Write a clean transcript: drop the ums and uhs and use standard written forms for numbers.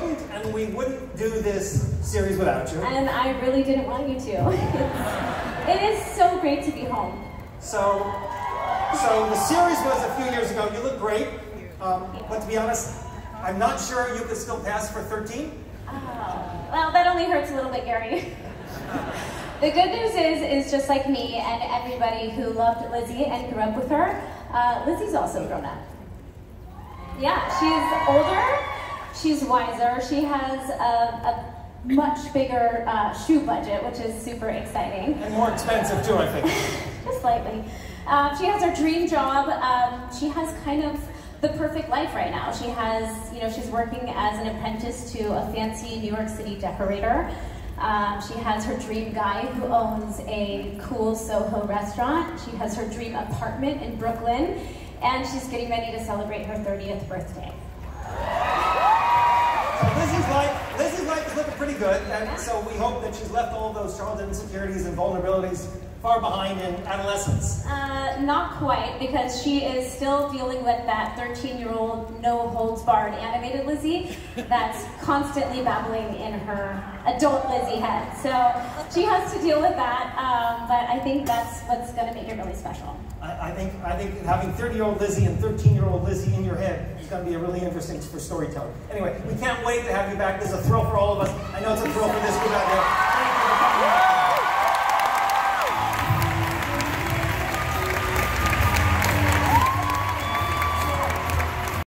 wouldn't, and we wouldn't do this series without you. And I really didn't want you to. It is so great to be home. So the series was a few years ago. You look great, but to be honest, I'm not sure you could still pass for 13. Oh, well, that only hurts a little bit, Gary. The good news is just like me and everybody who loved Lizzie and grew up with her, Lizzie's also grown up. Yeah, she's older, she's wiser, she has a much bigger shoe budget, which is super exciting. And more expensive too, I think. Just slightly. She has her dream job. She has kind of the perfect life right now. She has, she's working as an apprentice to a fancy New York City decorator. She has her dream guy who owns a cool Soho restaurant. She has her dream apartment in Brooklyn, and she's getting ready to celebrate her 30th birthday. So Lizzie's life is looking pretty good, and so we hope that she's left all those childhood insecurities and vulnerabilities far behind in adolescence. Not quite, because she is still dealing with that 13-year-old, no-holds-barred animated Lizzie that's constantly babbling in her adult Lizzie head. So she has to deal with that, but I think that's what's going to make it really special. I think having 30-year-old Lizzie and 13-year-old Lizzie in your head is going to be really interesting for storytelling. Anyway, we can't wait to have you back. This is a thrill for all of us. I know it's a thrill for this group out there.